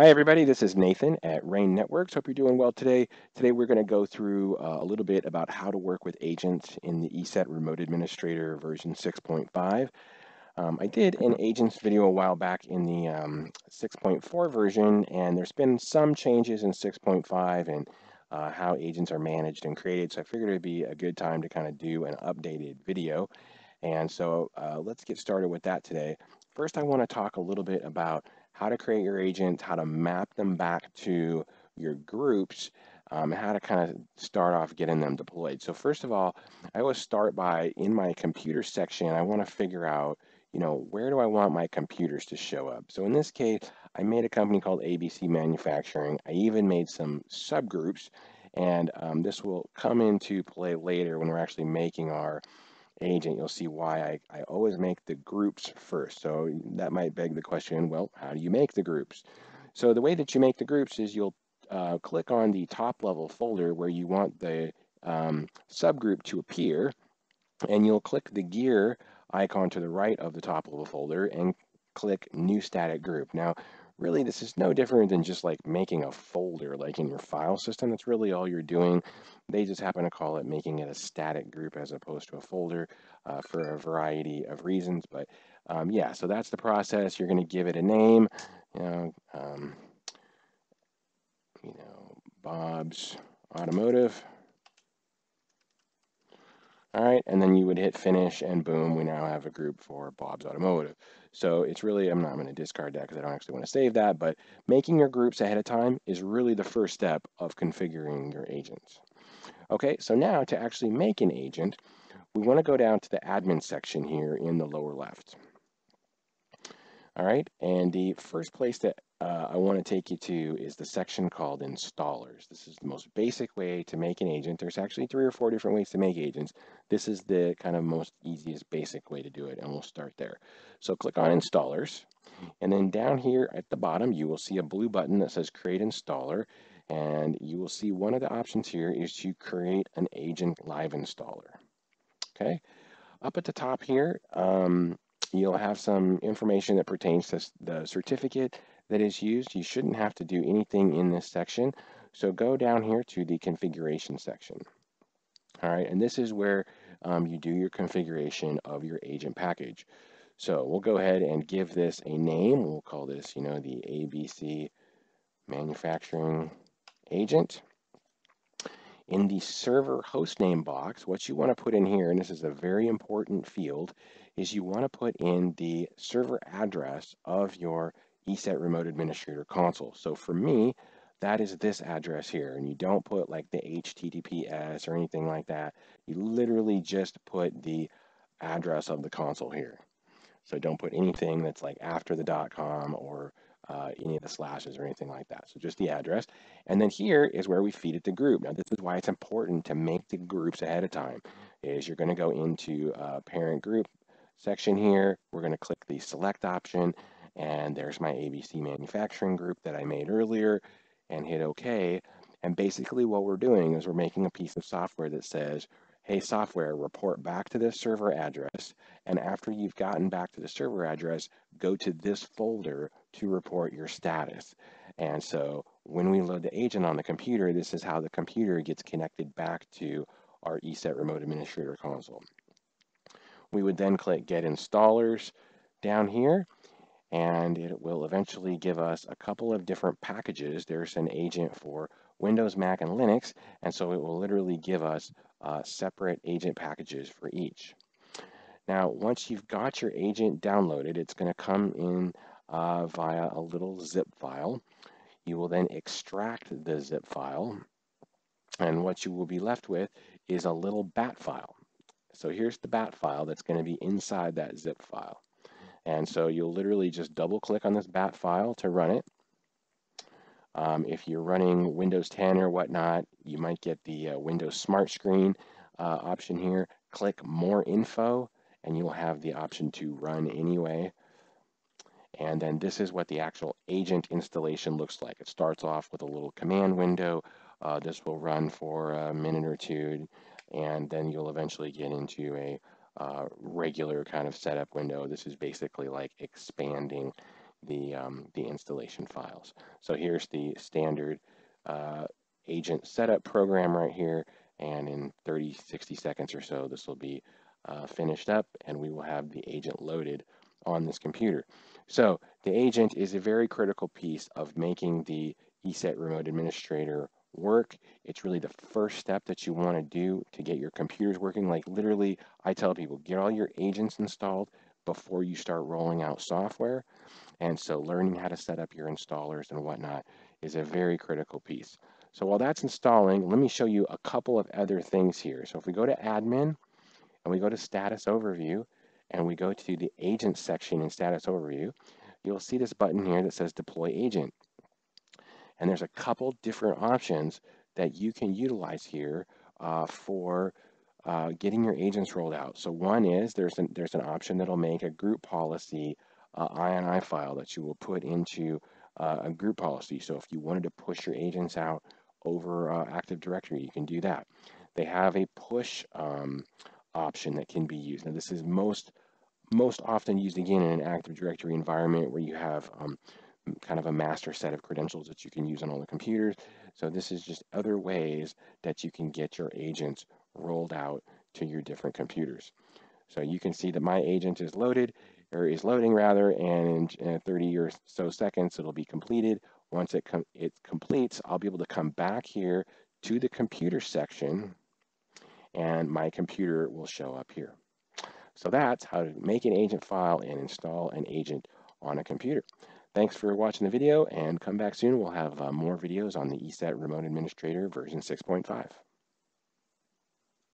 Hi everybody, this is Nathan at Rain Networks. Hope you're doing well today. Today we're going to go through a little bit about how to work with agents in the ESET Remote Administrator version 6.5. I did an agents video a while back in the 6.4 version, and there's been some changes in 6.5 and how agents are managed and created, so I figured it'd be a good time to kind of do an updated video. And so let's get started with that today. First, I want to talk a little bit about how to create your agents, how to map them back to your groups, how to kind of start off getting them deployed. So first of all, I always start by, in my computer section, I want to figure out, you know, where do I want my computers to show up? So in this case, I made a company called ABC Manufacturing. I even made some subgroups, and this will come into play later when we're actually making our agent. You'll see why I always make the groups first. So that might beg the question, well, how do you make the groups? So the way that you make the groups is you'll click on the top level folder where you want the subgroup to appear, and you'll click the gear icon to the right of the top level folder and click new static group. Now really, this is no different than just like making a folder, like in your file system. That's really all you're doing. They just happen to call it making it a static group as opposed to a folder for a variety of reasons. But yeah, so that's the process. You're going to give it a name, Bob's Automotive. All right, and then you would hit finish, and boom, we now have a group for Bob's Automotive. So it's really, I'm not going to discard that because I don't actually want to save that, but making your groups ahead of time is really the first step of configuring your agents. Okay, so now to actually make an agent, we want to go down to the admin section here in the lower left. All right, and the first place that I want to take you to is the section called installers. This is the most basic way to make an agent. There's actually 3 or 4 different ways to make agents. This is the kind of most easiest basic way to do it, and we'll start there. So click on installers, and then down here at the bottom you will see a blue button that says create installer, and you will see one of the options here is to create an agent live installer. Okay, up at the top here you'll have some information that pertains to the certificate that is used. You shouldn't have to do anything in this section. So go down here to the configuration section. All right, and this is where you do your configuration of your agent package. So we'll go ahead and give this a name. We'll call this, you know, the ABC Manufacturing Agent. In the server hostname box, what you want to put in here, and this is a very important field, is you want to put in the server address of your ESET Remote Administrator console. So for me, that is this address here, and you don't put like the HTTPS or anything like that. You literally just put the address of the console here. So don't put anything that's like after the .com or any of the slashes or anything like that. So just the address. And then here is where we feed it the group. Now this is why it's important to make the groups ahead of time, is you're going to go into parent group section here. We're going to click the select option, and there's my ABC Manufacturing group that I made earlier, and hit OK. And basically what we're doing is we're making a piece of software that says, hey software, report back to this server address, and after you've gotten back to the server address, go to this folder to report your status. And so when we load the agent on the computer, this is how the computer gets connected back to our ESET Remote Administrator console. We would then click Get Installers down here, and it will eventually give us a couple of different packages. There's an agent for Windows, Mac, and Linux, and so it will literally give us separate agent packages for each. Now, once you've got your agent downloaded, it's going to come in via a little zip file. You will then extract the zip file, and what you will be left with is a little bat file. So here's the bat file that's going to be inside that zip file. And so you'll literally just double click on this bat file to run it. If you're running Windows 10 or whatnot, you might get the Windows Smart Screen option here. Click More Info, and you'll have the option to Run Anyway. And then this is what the actual agent installation looks like. It starts off with a little command window. This will run for a minute or two, and then you'll eventually get into a regular kind of setup window. This is basically like expanding the installation files. So here's the standard agent setup program right here, and in 60 seconds or so this will be finished up and we will have the agent loaded on this computer. So the agent is a very critical piece of making the ESET Remote Administrator work. It's really the first step that you want to do to get your computers working. Like literally, I tell people, get all your agents installed before you start rolling out software. And so learning how to set up your installers and whatnot is a very critical piece. So while that's installing, let me show you a couple of other things here. So if we go to admin and we go to status overview and we go to the agent section in status overview, you'll see this button here that says deploy agent. And there's a couple different options that you can utilize here for getting your agents rolled out. So one is there's an option that'll make a group policy INI file that you will put into a group policy. So if you wanted to push your agents out over Active Directory, you can do that. They have a push option that can be used. Now this is most often used again in an Active Directory environment where you have kind of a master set of credentials that you can use on all the computers. So this is just other ways that you can get your agents rolled out to your different computers. So you can see that my agent is loaded, or is loading rather, and in 30 or so seconds it'll be completed. Once it completes, I'll be able to come back here to the computer section and my computer will show up here. So that's how to make an agent file and install an agent on a computer. Thanks for watching the video, and come back soon. We'll have more videos on the ESET Remote Administrator version 6.5.